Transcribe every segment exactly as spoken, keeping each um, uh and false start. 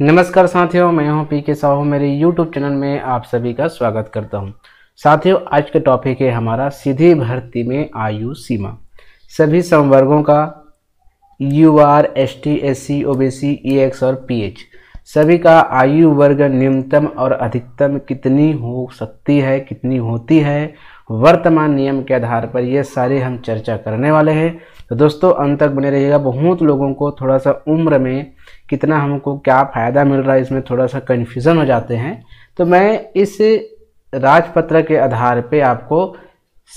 नमस्कार साथियों, मैं हूं पी के साहू। मेरे यूट्यूब चैनल में आप सभी का स्वागत करता हूं। साथियों, आज का टॉपिक है हमारा सीधी भर्ती में आयु सीमा। सभी संवर्गों का U R S T S C O B C E X और पी एच सभी का आयु वर्ग न्यूनतम और अधिकतम कितनी हो सकती है, कितनी होती है, वर्तमान नियम के आधार पर ये सारे हम चर्चा करने वाले हैं। तो दोस्तों अंत तक बने रहिएगा। बहुत लोगों को थोड़ा सा उम्र में कितना हमको क्या फ़ायदा मिल रहा है इसमें थोड़ा सा कन्फ्यूज़न हो जाते हैं, तो मैं इस राजपत्र के आधार पे आपको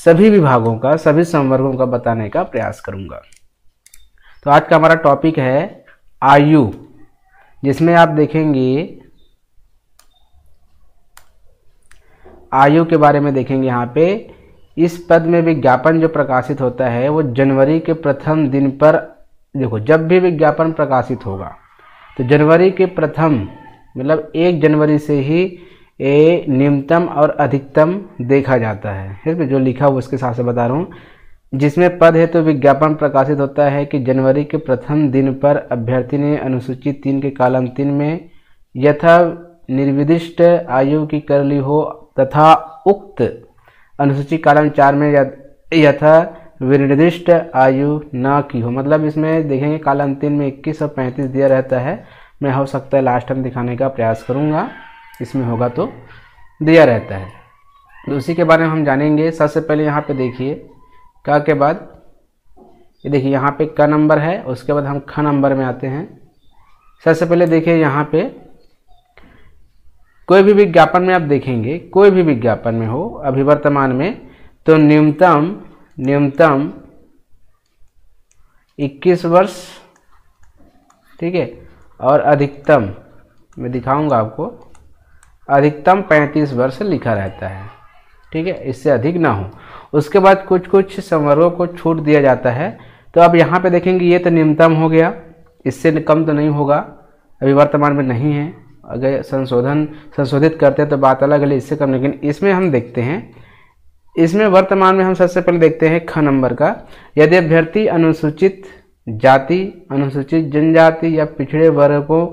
सभी विभागों का, सभी संवर्गों का बताने का प्रयास करूँगा। तो आज का हमारा टॉपिक है आयु, जिसमें आप देखेंगे आयु के बारे में देखेंगे। यहाँ पे इस पद में विज्ञापन जो प्रकाशित होता है वो जनवरी के प्रथम दिन पर, देखो जब भी विज्ञापन प्रकाशित होगा तो जनवरी के प्रथम, मतलब एक जनवरी से ही ये न्यूनतम और अधिकतम देखा जाता है। इसमें जो लिखा हुआ उसके हिसाब से बता रहा हूँ। जिसमें पद है तो विज्ञापन प्रकाशित होता है कि जनवरी के प्रथम दिन पर अभ्यर्थी ने अनुसूची तीन के कालम तीन में यथा निर्दिष्ट आयु की कर ली हो तथा उक्त अनुसूची कालम चार में यथा विनिर्दिष्ट आयु न की हो। मतलब इसमें देखेंगे कालम तीन में इक्कीस और पैंतीस दिया रहता है। मैं हो सकता है लास्ट टाइम दिखाने का प्रयास करूंगा, इसमें होगा तो दिया रहता है, तो उसी के बारे में हम जानेंगे। सबसे पहले यहाँ पे देखिए क के बाद, ये देखिए यहाँ पे क नंबर है, उसके बाद हम ख नंबर में आते हैं। सबसे पहले देखिए यहाँ पे कोई भी विज्ञापन में आप देखेंगे, कोई भी विज्ञापन में हो अभी वर्तमान में, तो न्यूनतम न्यूनतम इक्कीस वर्ष, ठीक है, और अधिकतम मैं दिखाऊंगा आपको, अधिकतम पैंतीस वर्ष लिखा रहता है, ठीक है, इससे अधिक ना हो। उसके बाद कुछ कुछ संवर्गों को छूट दिया जाता है। तो अब यहाँ पे देखेंगे ये तो न्यूनतम हो गया, इससे कम तो नहीं होगा, अभी वर्तमान में नहीं है। अगर संशोधन संशोधित करते हैं तो बात अलग है, इससे कम। लेकिन इसमें हम देखते हैं, इसमें वर्तमान में हम सबसे पहले देखते हैं ख नंबर का। यदि अभ्यर्थी अनुसूचित जाति, अनुसूचित जनजाति या पिछड़े वर्ग को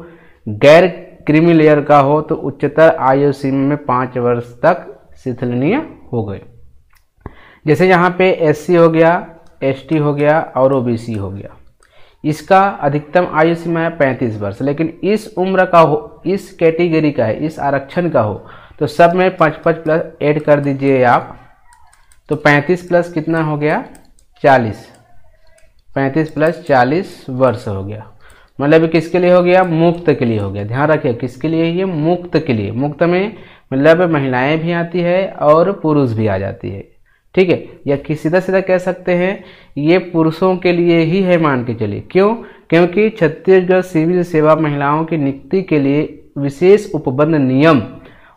गैर क्रीमी लेयर का हो तो उच्चतर आयु सीमा में पाँच वर्ष तक शिथिलनीय हो गए। जैसे यहाँ पे एससी हो गया, एसटी हो गया और ओबीसी हो गया, इसका अधिकतम आयु सीमा है पैंतीस वर्ष। लेकिन इस उम्र का हो, इस कैटेगरी का है, इस आरक्षण का हो, तो सब में पाँच पाँच प्लस ऐड कर दीजिए आप, तो पैंतीस प्लस कितना हो गया चालीस, पैंतीस प्लस चालीस वर्ष हो गया। मतलब किसके लिए हो गया, मुक्त के लिए हो गया। ध्यान रखिए किसके लिए, ये मुक्त के लिए। मुक्त में मतलब महिलाएं भी आती है और पुरुष भी आ जाती है, ठीक है, या कि सीधा सीधा कह सकते हैं ये पुरुषों के लिए ही है, मान के चलिए। क्यों? क्योंकि छत्तीसगढ़ सिविल सेवा महिलाओं की नियुक्ति के लिए विशेष उपबंध नियम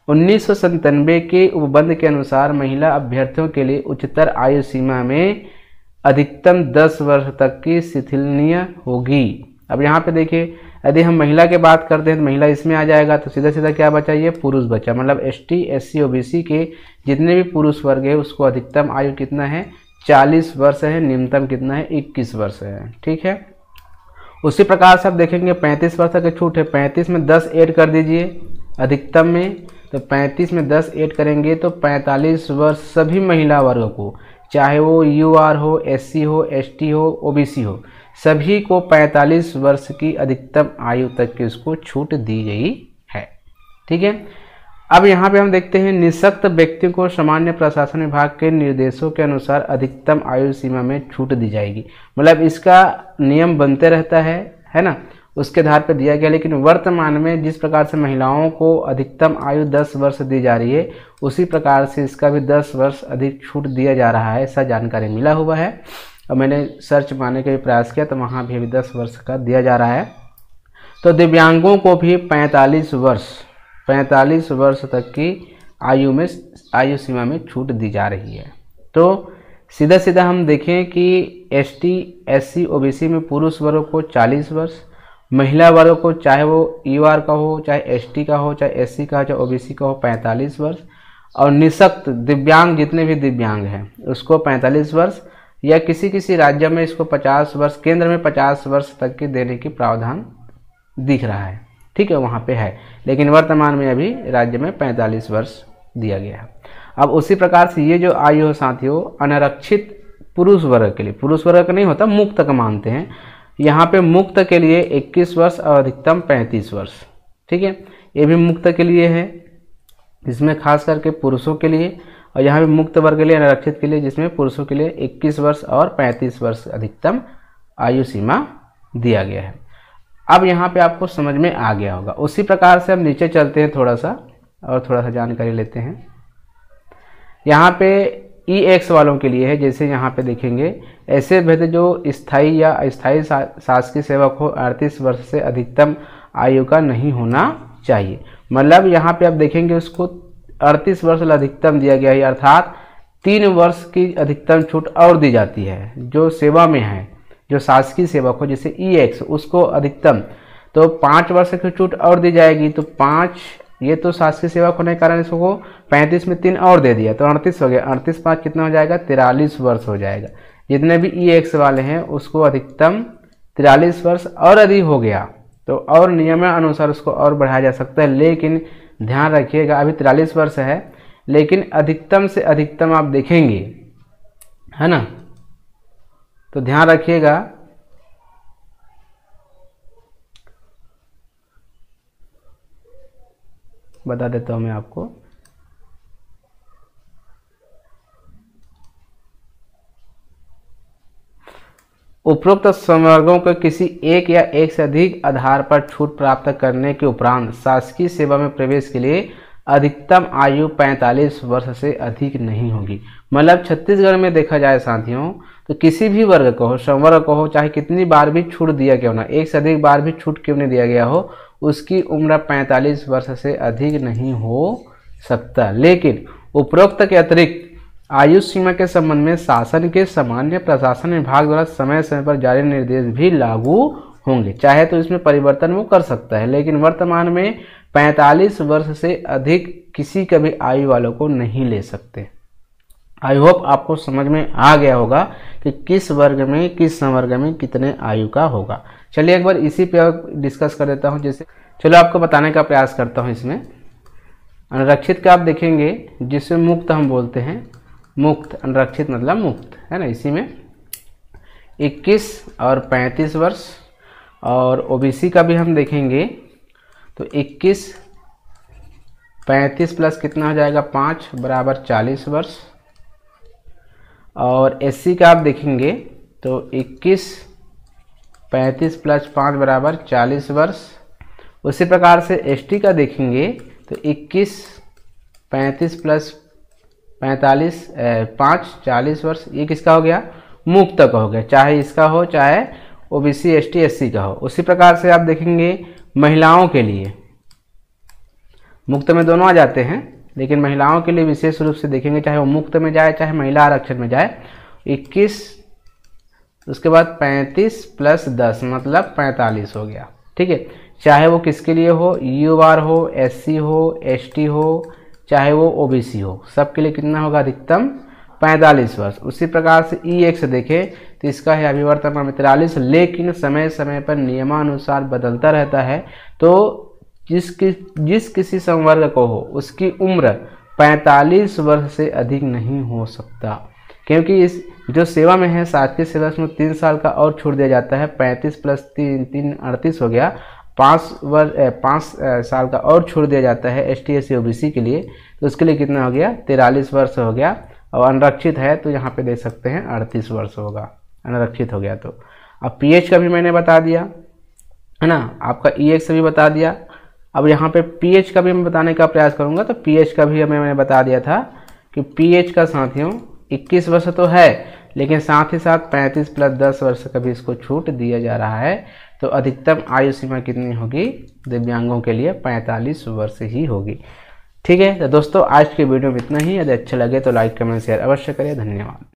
उन्नीस सौ संतानवे के उपबंध के अनुसार महिला अभ्यर्थियों के लिए उच्चतर आयु सीमा में अधिकतम दस वर्ष तक की शिथिलनीय होगी। अब यहाँ पे देखिए, यदि हम महिला की बात करते हैं तो महिला इसमें आ जाएगा, तो सीधा सीधा क्या बचा, ये पुरुष बचा। मतलब एसटी, एससी, ओबीसी के जितने भी पुरुष वर्ग है उसको अधिकतम आयु कितना है, चालीस वर्ष है, न्यूनतम कितना है, इक्कीस वर्ष है, ठीक है। उसी प्रकार से आप देखेंगे पैंतीस वर्ष तक छूट है, पैंतीस में दस ऐड कर दीजिए अधिकतम में, तो पैंतीस में दस ऐड करेंगे तो पैंतालीस वर्ष सभी महिला वर्ग को, चाहे वो यू आर हो, एस सी हो, एस टी हो, ओ बी सी हो, सभी को पैंतालीस वर्ष की अधिकतम आयु तक की उसको छूट दी गई है, ठीक है। अब यहाँ पे हम देखते हैं निशक्त व्यक्तियों को सामान्य प्रशासन विभाग के निर्देशों के अनुसार अधिकतम आयु सीमा में छूट दी जाएगी। मतलब इसका नियम बनते रहता है, है ना, उसके आधार पर दिया गया। लेकिन वर्तमान में जिस प्रकार से महिलाओं को अधिकतम आयु दस वर्ष दी जा रही है, उसी प्रकार से इसका भी दस वर्ष अधिक छूट दिया जा रहा है, ऐसा जानकारी मिला हुआ है। और मैंने सर्च मारने का भी प्रयास किया तो वहाँ भी अभी दस वर्ष का दिया जा रहा है। तो दिव्यांगों को भी पैंतालीस वर्ष पैंतालीस वर्ष तक की आयु में आयु सीमा में छूट दी जा रही है। तो सीधा सीधा हम देखें कि S T, S C, O B C में पुरुष वर्ग को चालीस वर्ष, महिला वर्ग को चाहे वो यू आर का हो, चाहे एस टी का हो, चाहे एस सी का हो, चाहे ओ बी सी का हो, पैंतालीस वर्ष। और निशक्त दिव्यांग, जितने भी दिव्यांग हैं उसको पैंतालीस वर्ष, या किसी किसी राज्य में इसको पचास वर्ष, केंद्र में पचास वर्ष तक के देने की प्रावधान दिख रहा है, ठीक है, वहाँ पे है, लेकिन वर्तमान में अभी राज्य में पैंतालीस वर्ष दिया गया है। अब उसी प्रकार से ये जो आयु हो साथियों अनारक्षित पुरुष वर्ग के लिए, पुरुष वर्ग नहीं होता, मुक्त का मानते हैं, यहाँ पे मुक्त के लिए इक्कीस वर्ष और अधिकतम पैंतीस वर्ष, ठीक है, ये भी मुक्त के लिए है, इसमें खास करके पुरुषों के लिए, और यहाँ भी मुक्त वर्ग के लिए अनारक्षित के लिए, जिसमें पुरुषों के लिए इक्कीस वर्ष और पैंतीस वर्ष अधिकतम आयु सीमा दिया गया है। अब यहाँ पे आपको समझ में आ गया होगा। उसी प्रकार से हम नीचे चलते हैं थोड़ा सा और थोड़ा सा जानकारी लेते हैं। यहाँ पे ई एक्स वालों के लिए है, जैसे यहाँ पे देखेंगे ऐसे भेद जो स्थायी या अस्थायी शासकीय सेवक हो अड़तीस वर्ष से अधिकतम आयु का नहीं होना चाहिए। मतलब यहाँ पे आप देखेंगे उसको अड़तीस वर्ष अधिकतम दिया गया है, अर्थात तीन वर्ष की अधिकतम छूट और दी जाती है। जो सेवा में है, जो शासकीय सेवक हो जैसे ई एक्स, उसको अधिकतम तो पाँच वर्ष की छूट और दी जाएगी। तो पाँच, ये तो शासकीय सेवक होने के कारण इसको पैंतीस में तीन और दे दिया तो अड़तीस हो गया। अड़तीस पाँच कितना हो जाएगा, तिरालीस वर्ष हो जाएगा। जितने भी ई एक्स वाले हैं उसको अधिकतम तिरालीस वर्ष और यदि हो गया तो और नियमानुसार उसको और बढ़ाया जा सकता है। लेकिन ध्यान रखिएगा अभी तिरालीस वर्ष है, लेकिन अधिकतम से अधिकतम आप देखेंगे है ना, तो ध्यान रखिएगा बता देता हूँ मैं आपको। उपरोक्त संवर्गों के किसी एक या एक से अधिक आधार पर छूट प्राप्त करने के उपरांत शासकीय सेवा में प्रवेश के लिए अधिकतम आयु पैंतालीस वर्ष से अधिक नहीं होगी। मतलब छत्तीसगढ़ में देखा जाए साथियों तो किसी भी वर्ग को हो, संवर्ग को हो, चाहे कितनी बार भी छूट दिया क्यों ना, एक से अधिक बार भी छूट क्यों नहीं दिया गया हो, उसकी उम्र पैंतालीस वर्ष से अधिक नहीं हो सकता। लेकिन उपरोक्त के अतिरिक्त आयु सीमा के संबंध में शासन के सामान्य प्रशासन विभाग द्वारा समय समय पर जारी निर्देश भी लागू होंगे। चाहे तो इसमें परिवर्तन वो कर सकता है, लेकिन वर्तमान में पैंतालीस वर्ष से अधिक किसी का भी आयु वालों को नहीं ले सकते। आई होप आपको समझ में आ गया होगा कि किस वर्ग में, किस संवर्ग में कितने आयु का होगा। चलिए एक बार इसी पे डिस्कस कर देता हूँ। जैसे चलो आपको बताने का प्रयास करता हूँ। इसमें अनारक्षित का आप देखेंगे, जिससे मुक्त हम बोलते हैं, मुक्त अनारक्षित मतलब मुक्त है ना, इसी में इक्कीस और पैंतीस वर्ष। और ओबीसी का भी हम देखेंगे तो इक्कीस पैंतीस प्लस कितना हो जाएगा पाँच बराबर चालीस वर्ष। और एससी का आप देखेंगे तो इक्कीस पैंतीस प्लस पाँच बराबर चालीस वर्ष। उसी प्रकार से एसटी का देखेंगे तो इक्कीस पैंतीस प्लस पैंतालीस पाँच चालीस वर्ष, ये किसका हो गया, मुक्त का हो गया, चाहे इसका हो चाहे ओबीसी एसटी एससी का हो। उसी प्रकार से आप देखेंगे महिलाओं के लिए, मुक्त में दोनों आ जाते हैं, लेकिन महिलाओं के लिए विशेष रूप से देखेंगे, चाहे वो मुक्त में जाए चाहे महिला आरक्षण में जाए, इक्कीस उसके बाद पैंतीस प्लस दस मतलब पैंतालीस हो गया, ठीक है। चाहे वो किसके लिए हो, यू आर हो, एससी हो, एसटी हो, चाहे वो ओबीसी हो, सबके लिए कितना होगा अधिकतम पैंतालीस वर्ष। उसी प्रकार से ई एक्स देखें तो इसका है अभी वर्तमान में तिरालीस, लेकिन समय समय पर नियमानुसार बदलता रहता है। तो जिस कि, जिस किसी संवर्ग को हो उसकी उम्र पैंतालीस वर्ष से अधिक नहीं हो सकता, क्योंकि इस जो सेवा में है शासकीय सेवा में तीन साल का और छूट दिया जाता है। पैंतीस प्लस तीन तीन अड़तीस हो गया, पाँच वर्ष पाँच साल का और छूट दिया जाता है S T S C O B C के लिए, तो उसके लिए कितना हो गया तिरालीस वर्ष हो गया। और अनारक्षित है तो यहाँ पे दे सकते हैं अड़तीस वर्ष होगा अनारक्षित हो गया तो। अब पी एच का भी मैंने बता दिया है ना, आपका ई एक्स भी बता दिया। अब यहाँ पे पी एच का भी मैं बताने का प्रयास करूँगा। तो पी एच का भी हमें मैंने बता दिया था कि पी एच का साथियों इक्कीस वर्ष तो है, लेकिन साथ ही साथ पैंतीस प्लस दस वर्ष का भी इसको छूट दिया जा रहा है। तो अधिकतम आयु सीमा कितनी होगी दिव्यांगों के लिए, पैंतालीस वर्ष ही होगी, ठीक है। तो दोस्तों आज के वीडियो में इतना ही, यदि अच्छा लगे तो लाइक कमेंट शेयर अवश्य करें। धन्यवाद।